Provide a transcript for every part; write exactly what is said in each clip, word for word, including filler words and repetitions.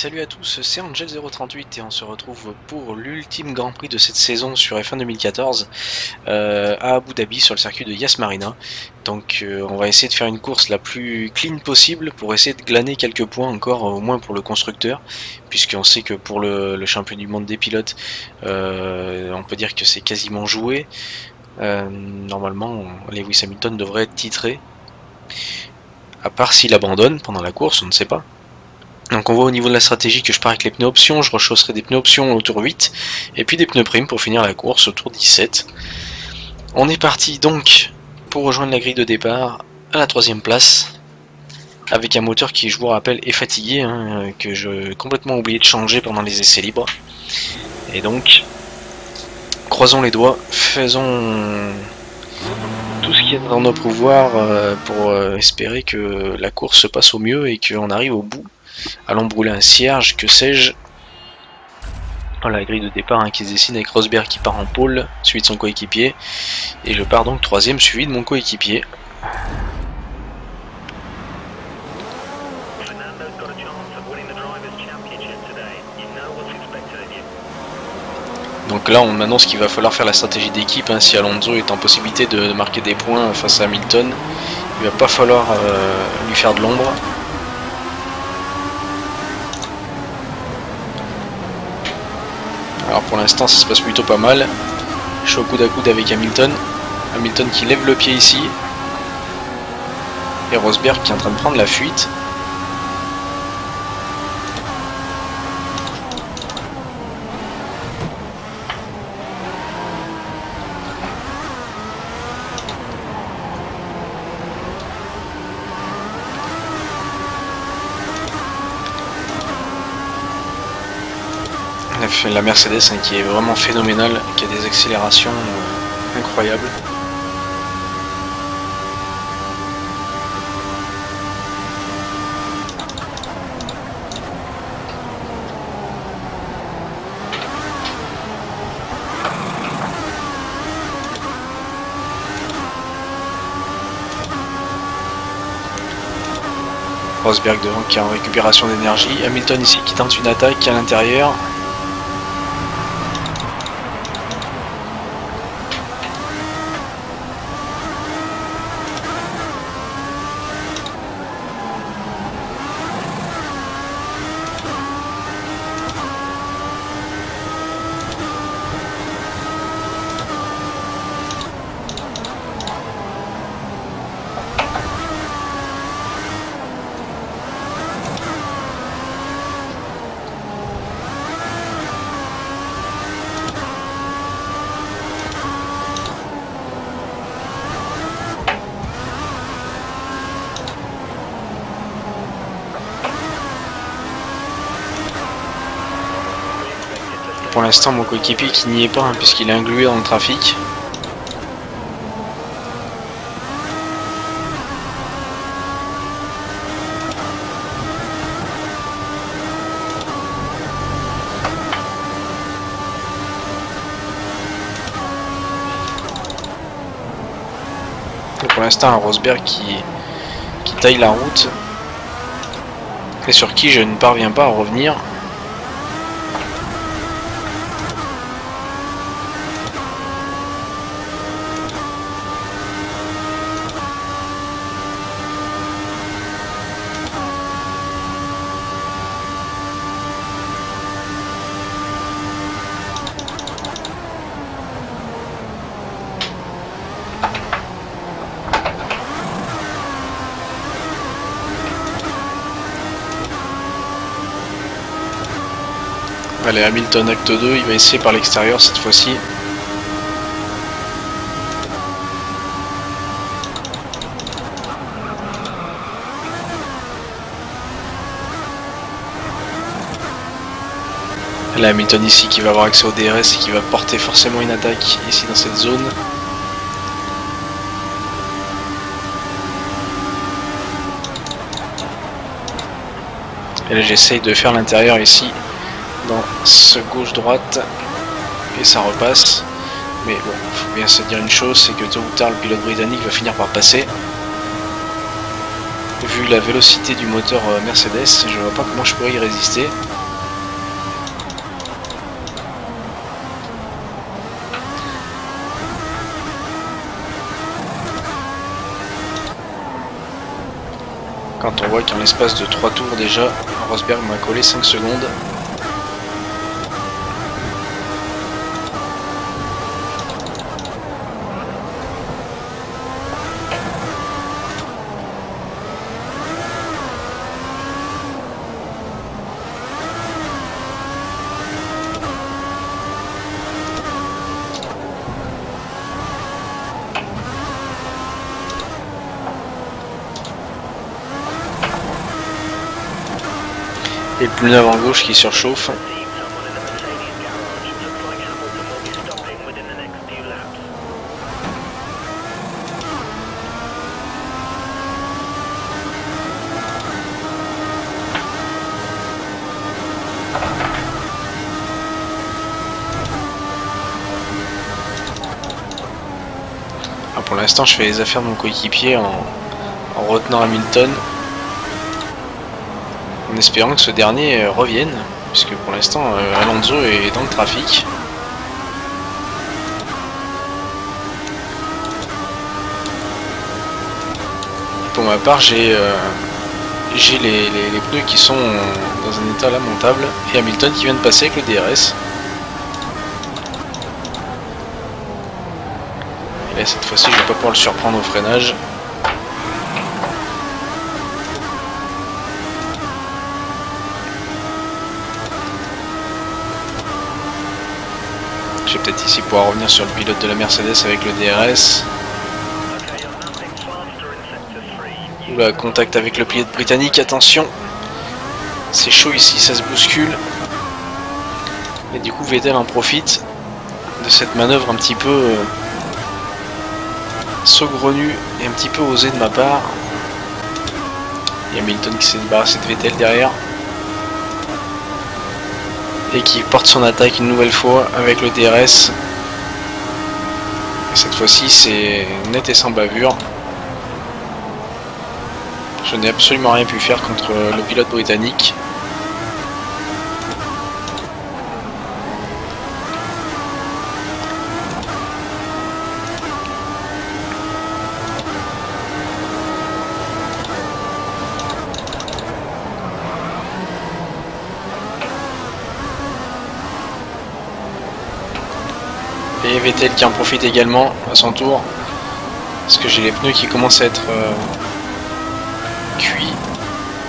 salut à tous, c'est Angel zéro trente-huit et on se retrouve pour l'ultime Grand Prix de cette saison sur F un deux mille quatorze euh, à Abu Dhabi sur le circuit de Yas Marina. Donc euh, on va essayer de faire une course la plus clean possible pour essayer de glaner quelques points encore, au moins pour le constructeur, puisqu'on sait que pour le, le champion du monde des pilotes, euh, on peut dire que c'est quasiment joué. Euh, normalement, Lewis Hamilton devrait être titré, à part s'il abandonne pendant la course, on ne sait pas. Donc on voit au niveau de la stratégie que je pars avec les pneus options, je rechausserai des pneus options au tour huit, et puis des pneus primes pour finir la course au tour dix-sept. On est parti donc pour rejoindre la grille de départ à la troisième place, avec un moteur qui, je vous rappelle, est fatigué, hein, que j'ai complètement oublié de changer pendant les essais libres. Et donc, croisons les doigts, faisons tout ce qui est dans nos pouvoirs pour espérer que la course se passe au mieux et qu'on arrive au bout. Allons brûler un cierge, que sais-je. Voilà la grille de départ hein, qui se dessine avec Rosberg qui part en pôle, suivi de son coéquipier. Et je pars donc troisième suivi de mon coéquipier. Donc là on m'annonce qu'il va falloir faire la stratégie d'équipe hein, si Alonso est en possibilité de, de marquer des points face à Hamilton. Il va pas falloir euh, lui faire de l'ombre. Alors pour l'instant ça se passe plutôt pas mal, je suis au coude à coude avec Hamilton, Hamilton qui lève le pied ici, et Rosberg qui est en train de prendre la fuite. La Mercedes hein, qui est vraiment phénoménale, qui a des accélérations euh, incroyables. Rosberg devant qui est en récupération d'énergie, Hamilton ici qui tente une attaque à l'intérieur. Pour l'instant mon coéquipier qui n'y est pas hein, puisqu'il est englué dans le trafic. Et pour l'instant un Rosberg qui, qui taille la route et sur qui je ne parviens pas à revenir. Allez, Hamilton acte deux, il va essayer par l'extérieur cette fois-ci. Allez, Hamilton ici qui va avoir accès au D R S et qui va porter forcément une attaque ici dans cette zone. Et là j'essaye de faire l'intérieur ici. Dans ce gauche-droite et ça repasse, mais bon, faut bien se dire une chose, c'est que tôt ou tard le pilote britannique va finir par passer. Vu la vélocité du moteur Mercedes, je vois pas comment je pourrais y résister. Quand on voit qu'en l'espace de trois tours déjà, Rosberg m'a collé cinq secondes. Et le pneu avant gauche qui surchauffe. Ah, pour l'instant, je fais les affaires de mon coéquipier en, en retenant Hamilton, en espérant que ce dernier revienne, puisque pour l'instant Alonso est dans le trafic. Pour ma part, j'ai euh, j'ai les, les, les pneus qui sont dans un état lamentable, et Hamilton qui vient de passer avec le D R S. Et là, cette fois-ci, je ne vais pas pouvoir le surprendre au freinage. Je vais peut-être ici pouvoir revenir sur le pilote de la Mercedes avec le D R S. Oula, contact avec le pilote britannique, attention. C'est chaud ici, ça se bouscule. Et du coup Vettel en profite de cette manœuvre un petit peu euh, saugrenue et un petit peu osée de ma part. Il y a Hamilton qui s'est débarrassé de Vettel derrière. Et qui porte son attaque une nouvelle fois avec le D R S. Cette fois-ci, c'est net et sans bavure. Je n'ai absolument rien pu faire contre le pilote britannique. Et Vettel qui en profite également à son tour, parce que j'ai les pneus qui commencent à être euh, cuits.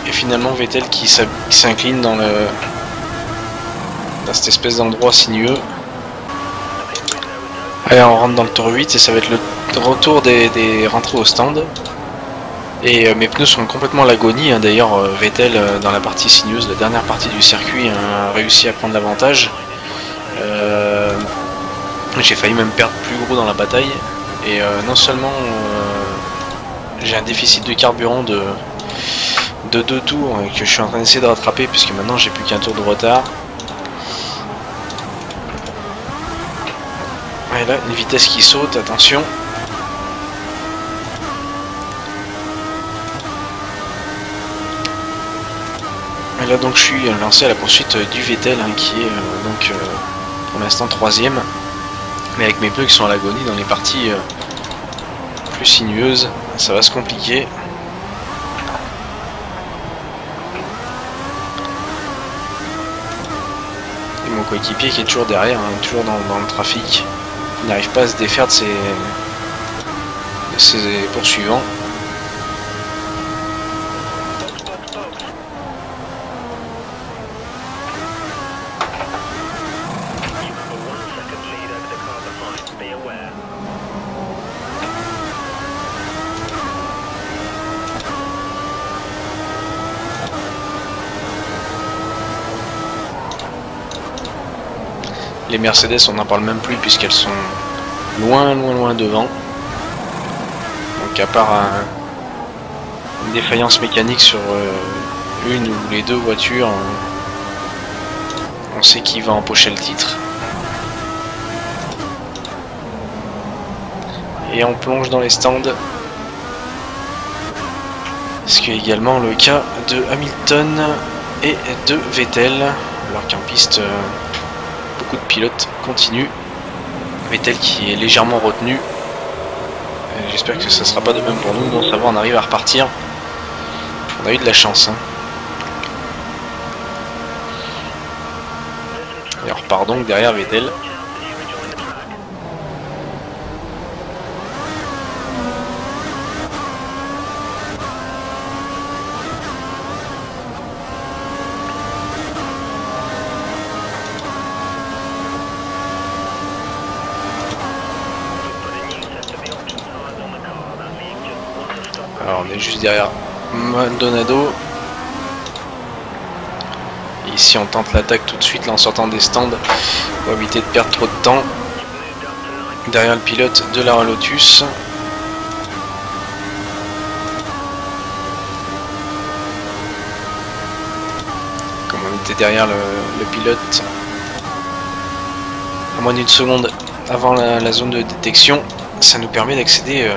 Et finalement Vettel qui s'incline dans, le, dans cette espèce d'endroit sinueux. Allez, on rentre dans le tour huit et ça va être le retour des, des rentrées au stand. Et euh, mes pneus sont complètement à l'agonie, hein. D'ailleurs euh, Vettel euh, dans la partie sinueuse, la dernière partie du circuit, hein, a réussi à prendre l'avantage. Euh, J'ai failli même perdre plus gros dans la bataille. Et euh, non seulement euh, j'ai un déficit de carburant de, de deux tours et que je suis en train d'essayer de rattraper, puisque maintenant j'ai plus qu'un tour de retard. Et là, une vitesse qui saute, attention. Et là donc je suis lancé à la poursuite du Vettel, hein, qui est euh, donc euh, pour l'instant troisième. Mais avec mes pneus qui sont à l'agonie dans les parties euh, plus sinueuses, ça va se compliquer. Et mon coéquipier qui est toujours derrière, hein, toujours dans, dans le trafic, il n'arrive pas à se défaire de ses, de ses poursuivants. Les Mercedes, on n'en parle même plus puisqu'elles sont loin, loin, loin devant. Donc à part un, une défaillance mécanique sur euh, une ou les deux voitures, on, on sait qui va empocher le titre. Et on plonge dans les stands. Parce qu'il y a également le cas de Hamilton et de Vettel, alors qu'en piste, euh, beaucoup de pilotes continuent. Vettel qui est légèrement retenu. J'espère que ça ne sera pas de même pour nous. Bon, ça va, on arrive à repartir. On a eu de la chance, hein. Et on repart donc derrière Vettel. Alors on est juste derrière Maldonado. Et ici on tente l'attaque tout de suite là, en sortant des stands pour éviter de perdre trop de temps. Derrière le pilote de la Lotus. Comme on était derrière le, le pilote à moins d'une seconde avant la, la zone de détection, ça nous permet d'accéder euh,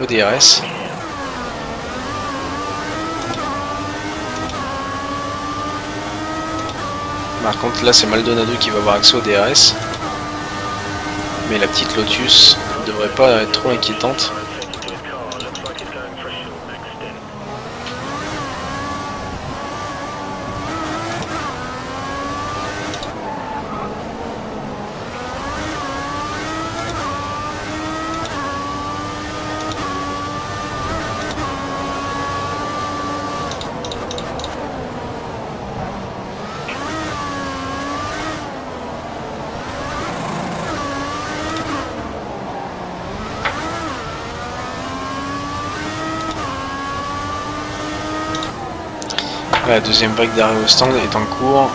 au D R S. Par contre là c'est Maldonado qui va avoir accès au D R S, mais la petite Lotus ne devrait pas être trop inquiétante. La deuxième vague d'arrêt au stand est en cours.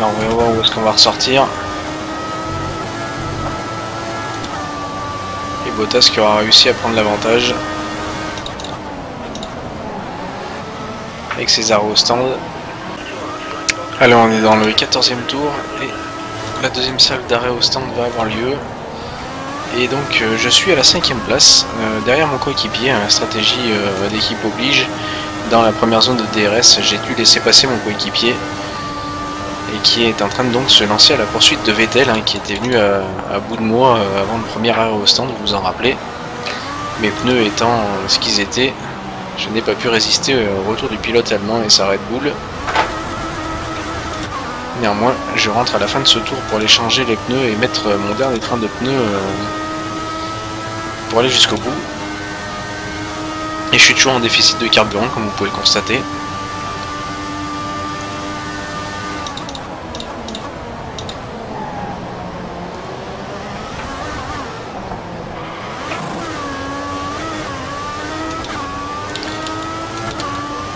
Là, on va voir où est-ce qu'on va ressortir. Et Bottas qui aura réussi à prendre l'avantage avec ses arrows au stand. Alors on est dans le quatorzième tour et la deuxième salle d'arrêt au stand va avoir lieu. Et donc euh, je suis à la cinquième place, euh, derrière mon coéquipier, hein, stratégie euh, d'équipe oblige. Dans la première zone de D R S, j'ai dû laisser passer mon coéquipier et qui est en train de donc se lancer à la poursuite de Vettel, hein, qui était venu à, à bout de moi euh, avant le premier arrêt au stand, vous vous en rappelez. Mes pneus étant euh, ce qu'ils étaient, je n'ai pas pu résister au retour du pilote allemand et sa Red Bull. Néanmoins, je rentre à la fin de ce tour pour aller changer les pneus et mettre mon dernier train de pneus pour aller jusqu'au bout. Et je suis toujours en déficit de carburant, comme vous pouvez le constater.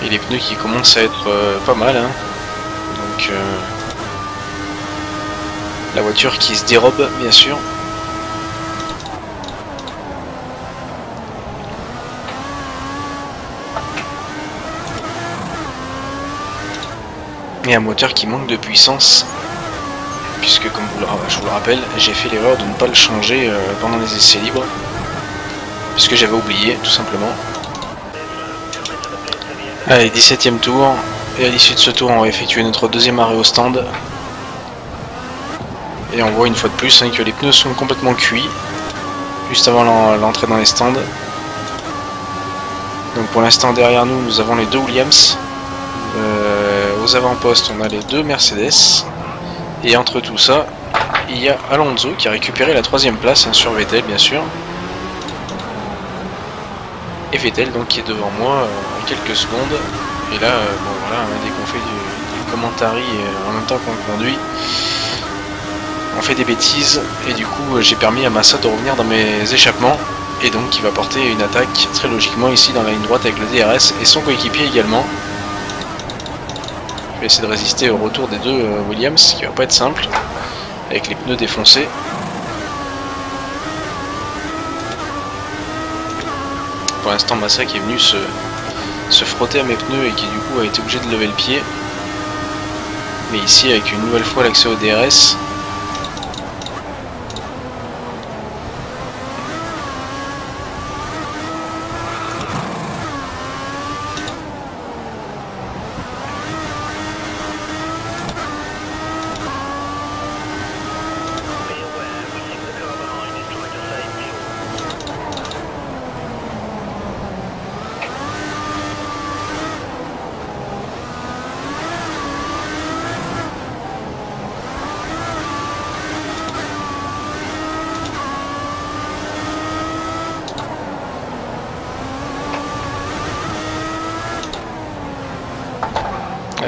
Les pneus qui commencent à être euh, pas mal, hein. Donc euh, la voiture qui se dérobe bien sûr. Et un moteur qui manque de puissance, puisque comme vous le, je vous le rappelle, j'ai fait l'erreur de ne pas le changer euh, pendant les essais libres, puisque j'avais oublié tout simplement. Allez, dix-septième tour, et à l'issue de ce tour on va effectuer notre deuxième arrêt au stand. Et on voit une fois de plus, hein, que les pneus sont complètement cuits, juste avant l'entrée dans les stands. Donc pour l'instant derrière nous, nous avons les deux Williams. Euh, aux avant-postes on a les deux Mercedes. Et entre tout ça, il y a Alonso qui a récupéré la troisième place, hein, sur Vettel bien sûr. Et Vettel donc qui est devant moi en euh, quelques secondes. Et là, euh, bon voilà, dès qu'on fait du, du commentary euh, en même temps qu'on conduit, on fait des bêtises. Et du coup euh, j'ai permis à Massa de revenir dans mes échappements. Et donc il va porter une attaque très logiquement ici dans la ligne droite avec le D R S et son coéquipier également. Je vais essayer de résister au retour des deux euh, Williams, ce qui va pas être simple, avec les pneus défoncés. pour l'instant Massa qui est venu se, se frotter à mes pneus et qui du coup a été obligé de lever le pied. Mais ici avec une nouvelle fois l'accès au D R S.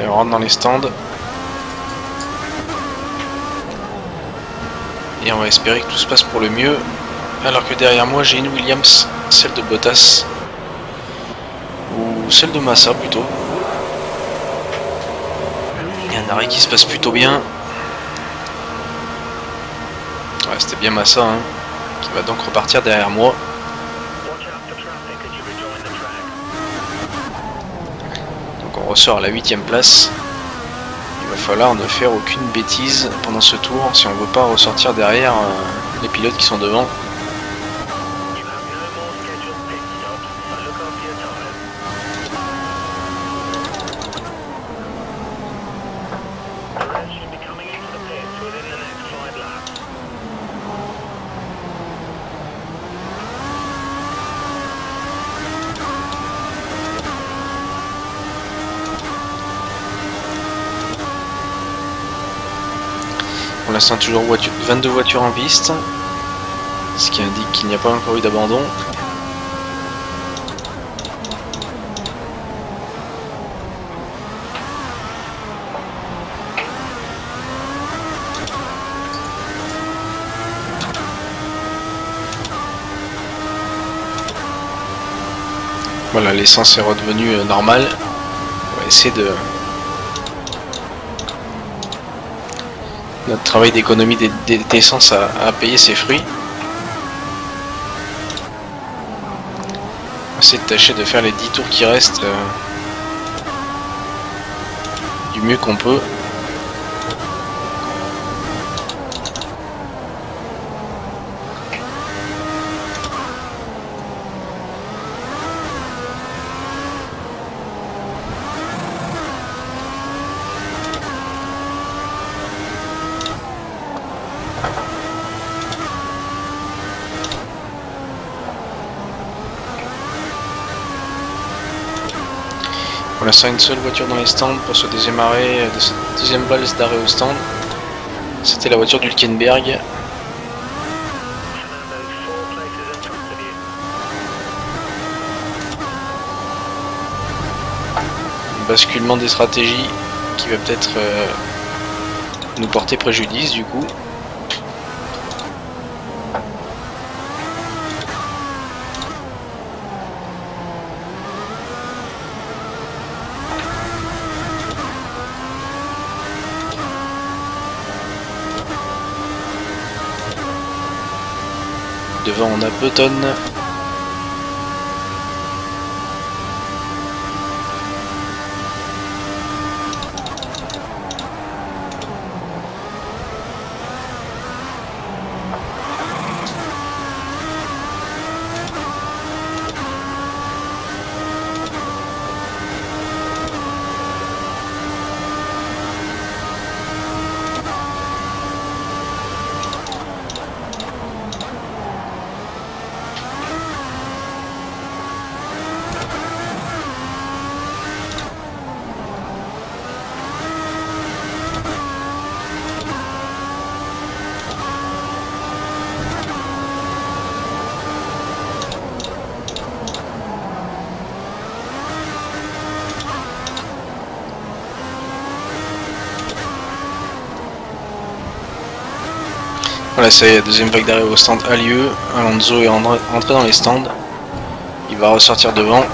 On rentre dans les stands et on va espérer que tout se passe pour le mieux, alors que derrière moi j'ai une Williams, celle de Bottas ou celle de Massa plutôt. Il y a un arrêt qui se passe plutôt bien. Ouais, c'était bien Massa hein, qui va donc repartir derrière moi. Ressort à la huitième place. Il va falloir ne faire aucune bêtise pendant ce tour si on veut pas ressortir derrière euh, les pilotes qui sont devant. Pour l'instant toujours vingt-deux voitures en piste, ce qui indique qu'il n'y a pas encore eu d'abandon. Voilà, l'essence est redevenue normale. On va essayer de... Notre travail d'économie d'essence a, a payé ses fruits. On va essayer de tâcher de faire les dix tours qui restent euh, du mieux qu'on peut. Pour l'instant, une seule voiture dans les stands pour se démarrer de cette deuxième valse d'arrêt au stand. C'était la voiture d'Hulkenberg. Basculement des stratégies qui va peut-être euh, nous porter préjudice du coup. Devant on a Button. Voilà, c'est la deuxième vague d'arrêt au stand a lieu. Alonso est entré dans les stands. Il va ressortir devant.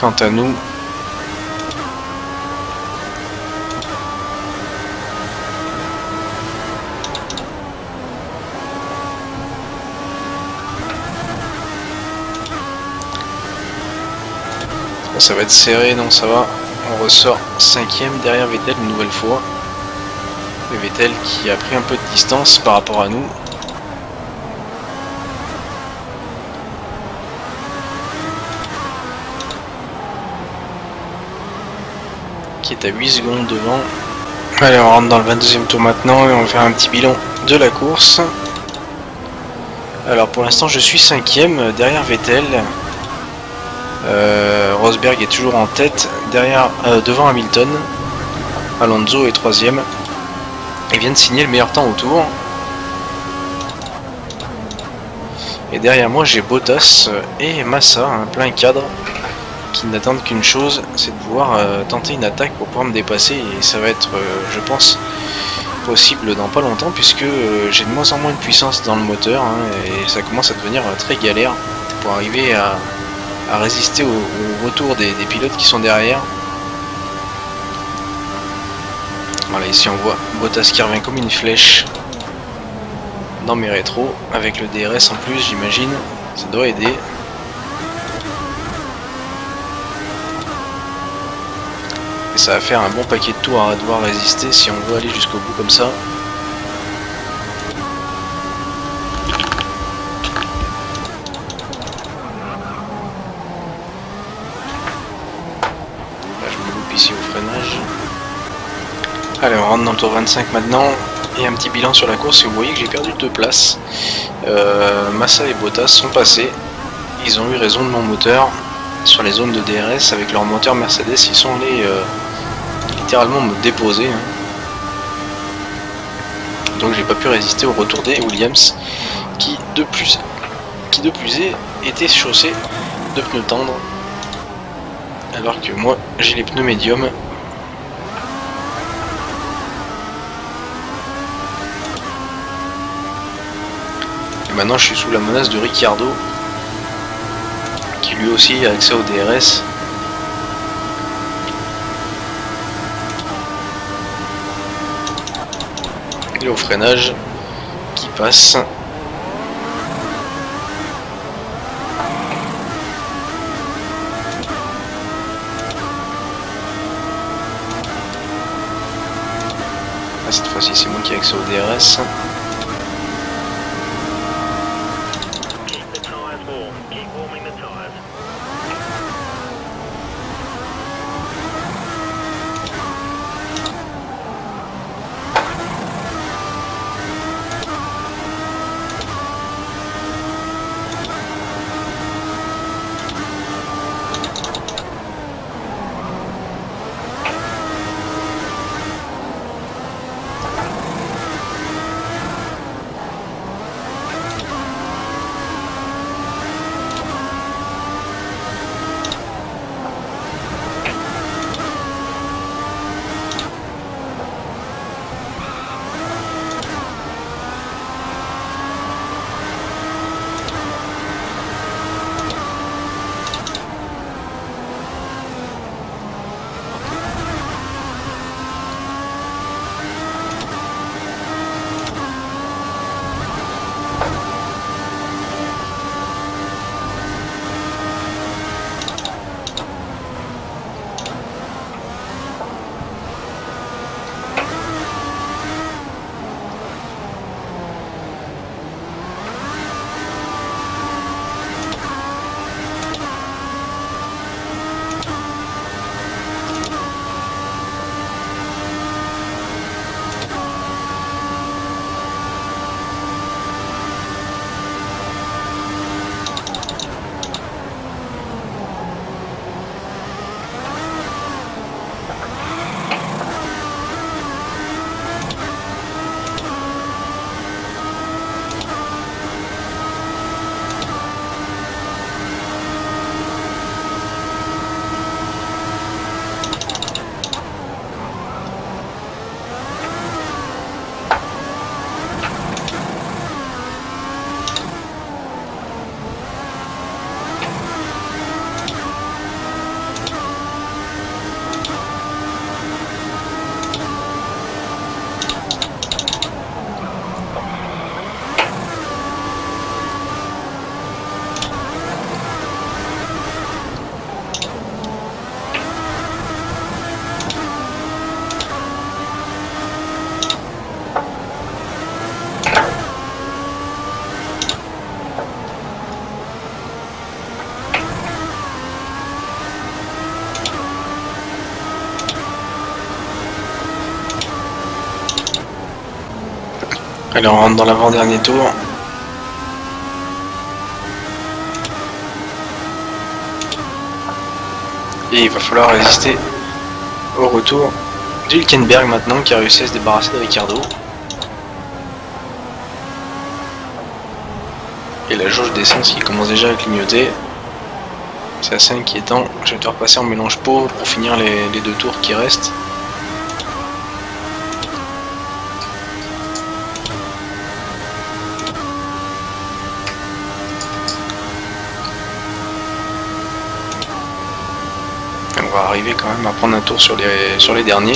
Quant à nous, Ça va être serré, non ça va. On ressort cinquième derrière Vettel une nouvelle fois. Et Vettel qui a pris un peu de distance par rapport à nous. Qui est à huit secondes devant. Allez, on rentre dans le vingt-deuxième tour maintenant et on va faire un petit bilan de la course. Alors pour l'instant je suis cinquième derrière Vettel. Euh, Rosberg est toujours en tête derrière, euh, devant Hamilton. Alonso est troisième et vient de signer le meilleur temps au tour. Et derrière moi j'ai Bottas et Massa, un plein cadre, qui n'attendent qu'une chose, c'est de pouvoir euh, tenter une attaque pour pouvoir me dépasser, et ça va être, euh, je pense, possible dans pas longtemps, puisque euh, j'ai de moins en moins de puissance dans le moteur, hein, et ça commence à devenir euh, très galère pour arriver à, à résister au, au retour des, des pilotes qui sont derrière. Voilà, ici on voit Bottas qui revient comme une flèche dans mes rétros, avec le D R S en plus, j'imagine, ça doit aider. Et ça va faire un bon paquet de tours à devoir résister si on veut aller jusqu'au bout comme ça. Là, je me loupe ici au freinage. Allez, on rentre dans le tour vingt-cinq maintenant. Et un petit bilan sur la course. Et vous voyez que j'ai perdu deux places. Euh, Massa et Bottas sont passés. Ils ont eu raison de mon moteur. Sur les zones de D R S avec leur moteur Mercedes, ils sont allés euh, littéralement me déposer, hein. Donc j'ai pas pu résister au retour des Williams qui de plus qui de plus est était chaussé de pneus tendres alors que moi j'ai les pneus médiums. Et maintenant je suis sous la menace de Ricciardo, lui aussi a accès au D R S. Et au freinage qui passe. Ah, cette fois-ci c'est moi qui ai accès au D R S. Allez, on rentre dans l'avant-dernier tour. Et il va falloir résister au retour de Hulkenberg maintenant, qui a réussi à se débarrasser de Ricciardo. Et la jauge d'essence qui commence déjà à clignoter. C'est assez inquiétant. Je vais devoir passer en mélange pauvre pour finir les, les deux tours qui restent. On va arriver quand même à prendre un tour sur les, sur les derniers.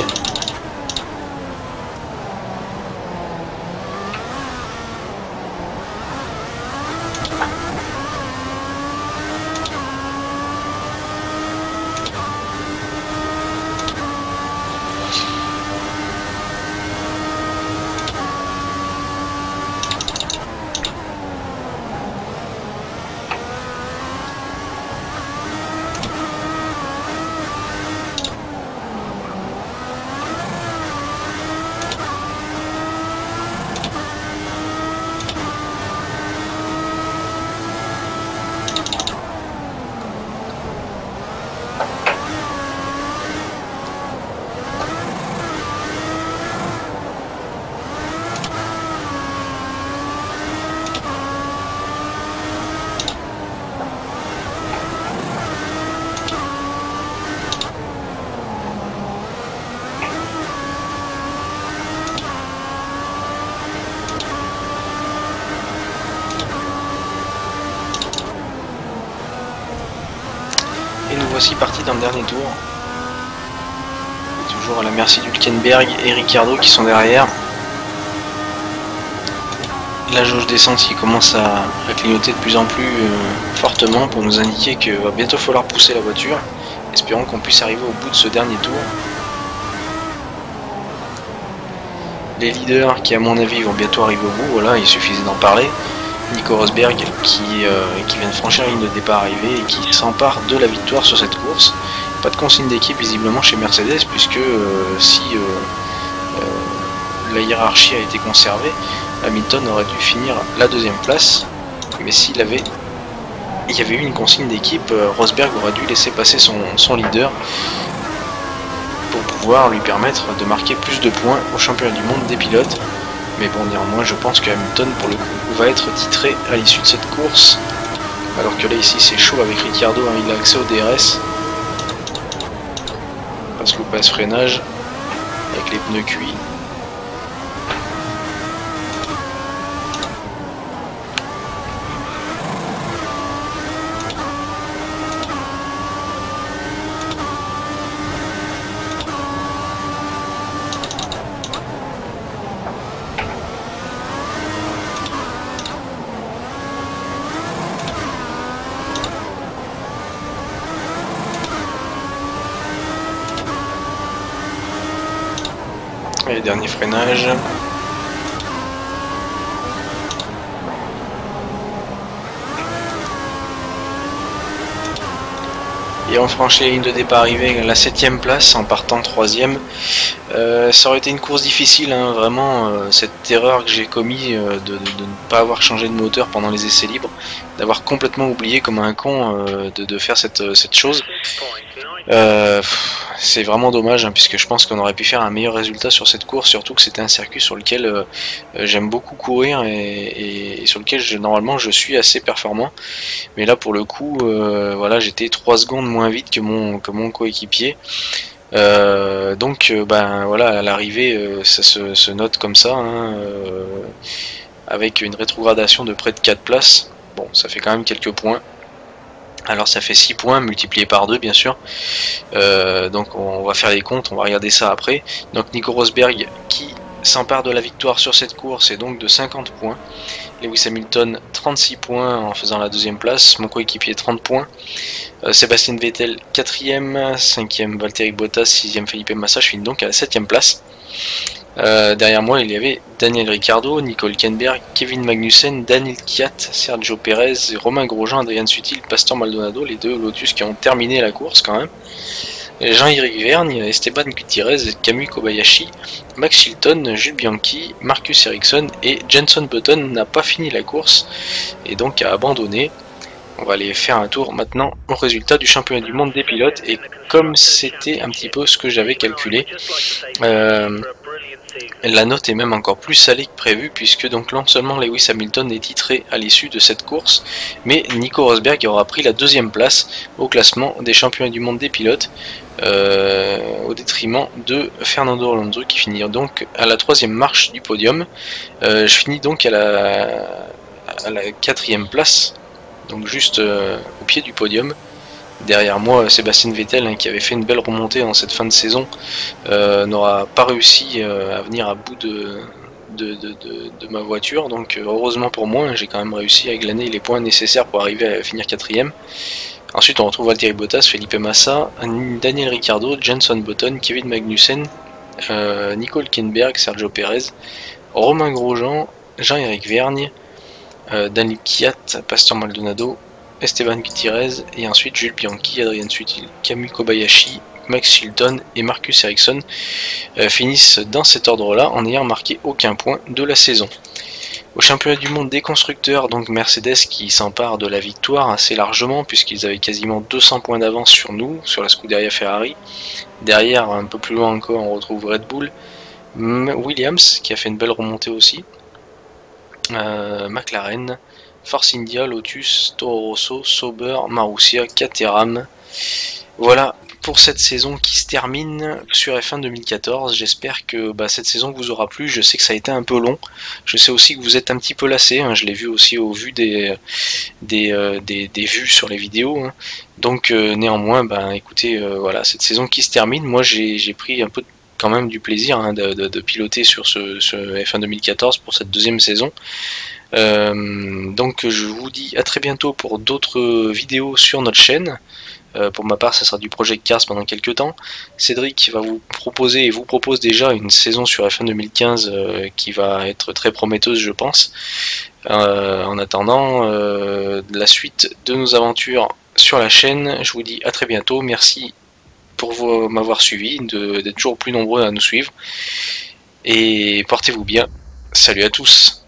Voici parti dans le dernier tour. Toujours à la merci d'Hulkenberg et Ricciardo qui sont derrière. La jauge d'essence qui commence à, à clignoter de plus en plus euh, fortement pour nous indiquer qu'il va bientôt falloir pousser la voiture. Espérons qu'on puisse arriver au bout de ce dernier tour. Les leaders qui à mon avis vont bientôt arriver au bout, voilà, il suffisait d'en parler. Nico Rosberg qui, euh, qui vient de franchir la ligne de départ arrivée et qui s'empare de la victoire sur cette course. Pas de consigne d'équipe visiblement chez Mercedes, puisque euh, si euh, euh, la hiérarchie a été conservée, Hamilton aurait dû finir la deuxième place. Mais s'il avait, il y avait eu une consigne d'équipe, euh, Rosberg aurait dû laisser passer son, son leader pour pouvoir lui permettre de marquer plus de points au championnat du monde des pilotes. Mais bon, néanmoins, je pense que Hamilton, pour le coup, va être titré à l'issue de cette course. Alors que là, ici, c'est chaud avec Ricciardo, hein, il a accès au D R S. Passe loupe, passe freinage, avec les pneus cuits. Et dernier freinage. Et on franchit les lignes de départ arrivée à la septième place en partant troisième. Euh, ça aurait été une course difficile, hein, vraiment euh, cette erreur que j'ai commis euh, de, de, de ne pas avoir changé de moteur pendant les essais libres, d'avoir complètement oublié comme un con euh, de, de faire cette, cette chose. Euh, c'est vraiment dommage, hein, puisque je pense qu'on aurait pu faire un meilleur résultat sur cette course, surtout que c'était un circuit sur lequel euh, j'aime beaucoup courir et, et, et sur lequel je, normalement je suis assez performant. Mais là pour le coup, euh, voilà, j'étais trois secondes moins vite que mon, que mon coéquipier. Euh, donc ben voilà, à l'arrivée euh, ça se, se note comme ça, hein, euh, avec une rétrogradation de près de quatre places. Bon, ça fait quand même quelques points. Alors ça fait six points multiplié par deux bien sûr, euh, donc on va faire les comptes, on va regarder ça après. Donc Nico Rosberg qui s'empare de la victoire sur cette course et donc de cinquante points. Lewis Hamilton trente-six points en faisant la deuxième place, mon coéquipier trente points. Euh, Sébastien Vettel quatrième, cinquième Valtteri Bottas, sixième Felipe Massa, je finis donc à la septième place. Euh, derrière moi il y avait Daniel Ricciardo, Nico Hülkenberg, Kevin Magnussen, Daniel Kvyat, Sergio Perez, Romain Grosjean, Adrian Sutil, Pastor Maldonado, les deux Lotus qui ont terminé la course quand même. Jean-Éric Vergne, Esteban Gutierrez, Camus Kobayashi, Max Chilton, Jules Bianchi, Marcus Ericsson et Jenson Button n'a pas fini la course et donc a abandonné. On va aller faire un tour maintenant au résultat du championnat du monde des pilotes, et comme c'était un petit peu ce que j'avais calculé, euh, la note est même encore plus salée que prévu, puisque donc non seulement Lewis Hamilton est titré à l'issue de cette course, mais Nico Rosberg aura pris la deuxième place au classement des championnats du monde des pilotes, euh, au détriment de Fernando Alonso qui finit donc à la troisième marche du podium. Euh, je finis donc à la, à la quatrième place. Donc juste euh, au pied du podium. Derrière moi, Sébastien Vettel, hein, qui avait fait une belle remontée dans cette fin de saison, euh, n'aura pas réussi euh, à venir à bout de, de, de, de, de ma voiture. Donc heureusement pour moi, hein, j'ai quand même réussi à glaner les points nécessaires pour arriver à finir quatrième. Ensuite on retrouve Valtteri Bottas, Felipe Massa, Daniel Ricciardo, Jenson Button, Kevin Magnussen, euh, Nico Hulkenberg, Sergio Perez, Romain Grosjean, Jean-Éric Vergne, Euh, Danny Kvyat, Pastor Maldonado, Esteban Gutiérrez, et ensuite Jules Bianchi, Adrien Sutil, Camus Kobayashi, Max Chilton et Marcus Ericsson euh, finissent dans cet ordre-là en n'ayant marqué aucun point de la saison. Au championnat du monde des constructeurs, donc Mercedes qui s'empare de la victoire assez largement, puisqu'ils avaient quasiment deux cents points d'avance sur nous, sur la Scuderia Ferrari. Derrière, un peu plus loin encore, on retrouve Red Bull, Williams qui a fait une belle remontée aussi, Euh, McLaren, Force India, Lotus, Toro Rosso, Sauber, Marussia, Caterham. Voilà pour cette saison qui se termine sur F un deux mille quatorze. J'espère que bah, cette saison vous aura plu. Je sais que ça a été un peu long. Je sais aussi que vous êtes un petit peu lassé, hein. Je l'ai vu aussi au vu des, des, euh, des, des vues sur les vidéos, hein. Donc euh, néanmoins, bah, écoutez, euh, voilà, cette saison qui se termine. Moi j'ai pris un peu de quand même du plaisir, hein, de, de, de piloter sur ce, ce F un deux mille quatorze pour cette deuxième saison. Euh, donc je vous dis à très bientôt pour d'autres vidéos sur notre chaîne. Euh, pour ma part, ça sera du Project Cars pendant quelques temps. Cédric va vous proposer et vous propose déjà une saison sur F un deux mille quinze euh, qui va être très prometteuse, je pense. Euh, en attendant euh, la suite de nos aventures sur la chaîne, je vous dis à très bientôt. Merci pour m'avoir suivi, d'être toujours plus nombreux à nous suivre, et portez-vous bien, salut à tous.